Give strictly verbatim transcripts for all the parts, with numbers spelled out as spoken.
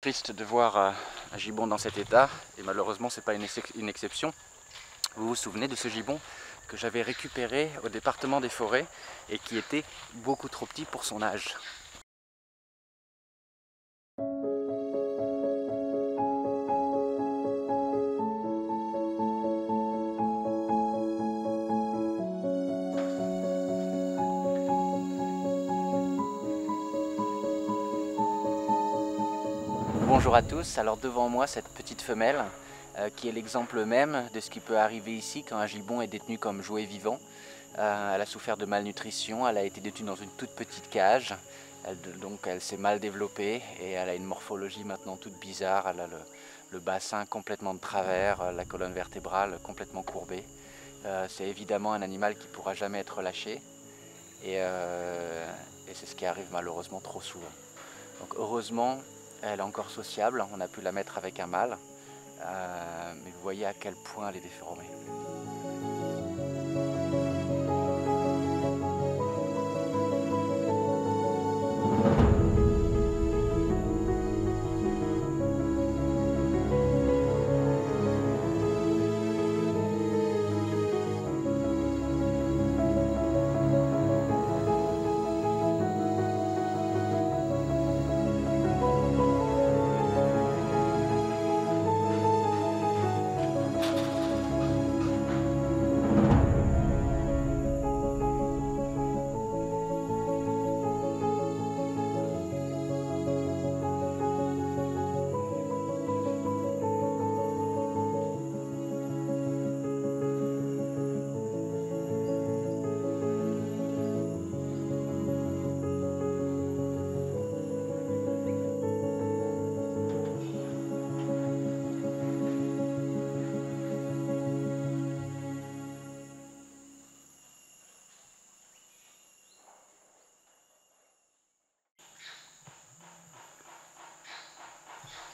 Triste de voir euh, un gibon dans cet état, et malheureusement c'est pas une, ex une exception. Vous vous souvenez de ce gibon que j'avais récupéré au département des forêts et qui était beaucoup trop petit pour son âge. Bonjour à tous, alors devant moi cette petite femelle euh, qui est l'exemple même de ce qui peut arriver ici quand un gibon est détenu comme jouet vivant. Euh, elle a souffert de malnutrition, elle a été détenue dans une toute petite cage, elle, donc elle s'est mal développée et elle a une morphologie maintenant toute bizarre. Elle a le, le bassin complètement de travers, la colonne vertébrale complètement courbée. Euh, c'est évidemment un animal qui ne pourra jamais être lâché et, euh, et c'est ce qui arrive malheureusement trop souvent. Donc heureusement, elle est encore sociable, on a pu la mettre avec un mâle, euh, mais vous voyez à quel point elle est déformée.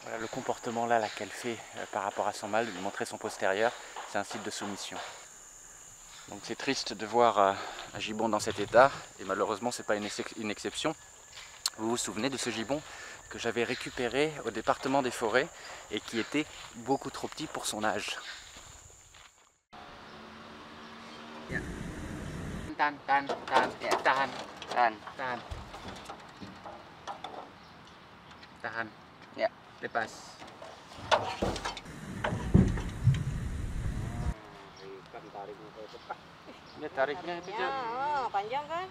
Voilà le comportement là, là qu'elle fait euh, par rapport à son mâle, de lui montrer son postérieur, c'est un signe de soumission. Donc c'est triste de voir euh, un gibon dans cet état, et malheureusement c'est pas une, ex une exception. Vous vous souvenez de ce gibon que j'avais récupéré au département des forêts et qui était beaucoup trop petit pour son âge. Yeah. Dépasse. Ini tariknya itu oh, panjang kan?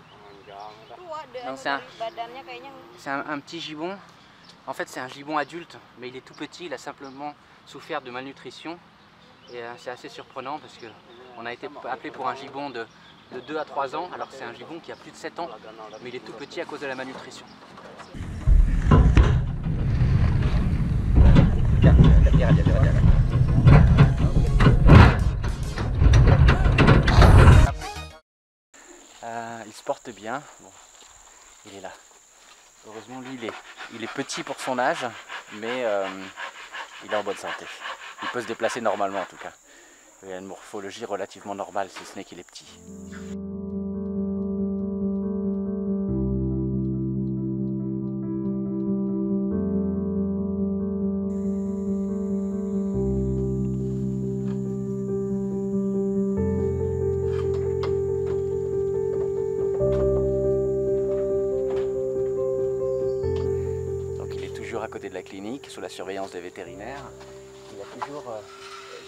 Donc c'est un, un, un petit gibon. En fait, c'est un gibon adulte, mais il est tout petit. Il a simplement souffert de malnutrition. Et euh, c'est assez surprenant parce que on a été appelé pour un gibon de, de deux à trois ans, alors que c'est un gibon qui a plus de sept ans, mais il est tout petit à cause de la malnutrition. Yeah, yeah, yeah, yeah. Euh, il se porte bien. Bon, il est là. Heureusement, lui, il est, il est petit pour son âge, mais euh, il est en bonne santé. Il peut se déplacer normalement, en tout cas. Il a une morphologie relativement normale, si ce n'est qu'il est petit. À côté de la clinique, sous la surveillance des vétérinaires. Il a toujours euh,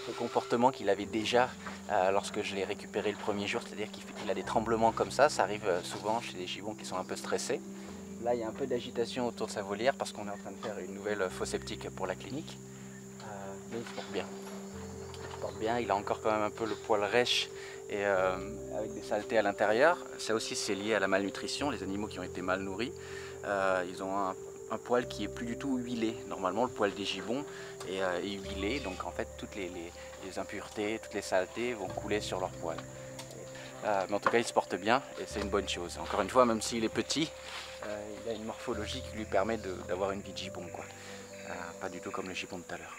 ce comportement qu'il avait déjà euh, lorsque je l'ai récupéré le premier jour, c'est-à-dire qu'il a des tremblements comme ça, ça arrive euh, souvent chez des gibons qui sont un peu stressés. Là, il y a un peu d'agitation autour de sa volière parce qu'on est en train de faire une nouvelle fosse septique pour la clinique. Euh, mais il se porte bien. Il se porte bien, il a encore quand même un peu le poil rêche et euh, avec des saletés à l'intérieur. Ça aussi, c'est lié à la malnutrition, les animaux qui ont été mal nourris. Euh, ils ont un un poil qui est plus du tout huilé. Normalement, le poil des gibons est, euh, est huilé, donc en fait, toutes les, les, les impuretés, toutes les saletés vont couler sur leur poil. Euh, mais en tout cas, il se porte bien et c'est une bonne chose. Encore une fois, même s'il est petit, euh, il a une morphologie qui lui permet d'avoir une vie de gibon, quoi. Euh, pas du tout comme le gibon de tout à l'heure.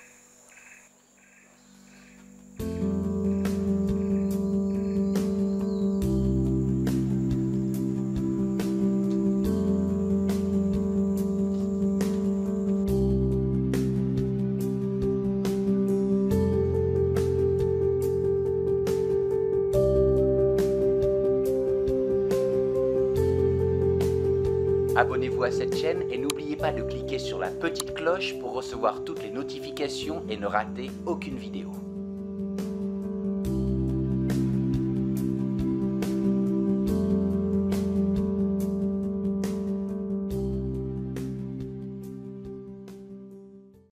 Abonnez-vous à cette chaîne et n'oubliez pas de cliquer sur la petite cloche pour recevoir toutes les notifications et ne rater aucune vidéo.